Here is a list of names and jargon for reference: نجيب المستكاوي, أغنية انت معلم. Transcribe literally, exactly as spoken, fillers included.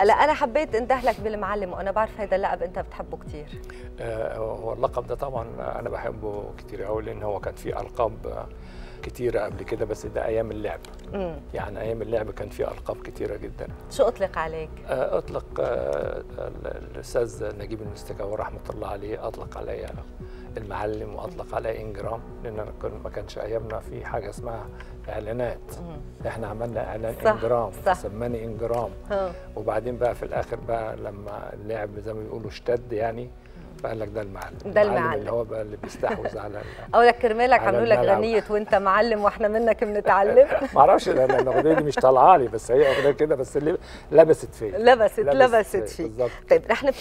هلا انا حبيت اندهلك بالمعلم، وانا بعرف هيدا اللقب انت بتحبه كثير. هو اللقب ده طبعا انا بحبه كثير قوي، لان هو كان في القاب كثيره قبل كده، بس ده ايام اللعب. مم. يعني ايام اللعب كان في القاب كثيره جدا. شو اطلق عليك؟ اطلق الاستاذ نجيب المستكاوي رحمه الله عليه اطلق عليا المعلم، واطلق عليا انجرام، لان ما كانش ايامنا في حاجه اسمها اعلانات. مم. احنا عملنا اعلان انجرام، سماني انجرام. ها. وبعدين بقى في الاخر بقى لما اللعب زي ما بيقولوا اشتد يعني، فقال لك ده المعلم، ده المعلم اللي هو بقى اللي بيستحوذ على اقول لك كرمالك عملوا لك غنيه وانت معلم واحنا منك بنتعلم. ما اعرفش انا الاغنيه دي مش طالعه لي، بس هي اغنيه كده، بس اللي لبست فيا لبست لبست, لبست فيك. طيب احنا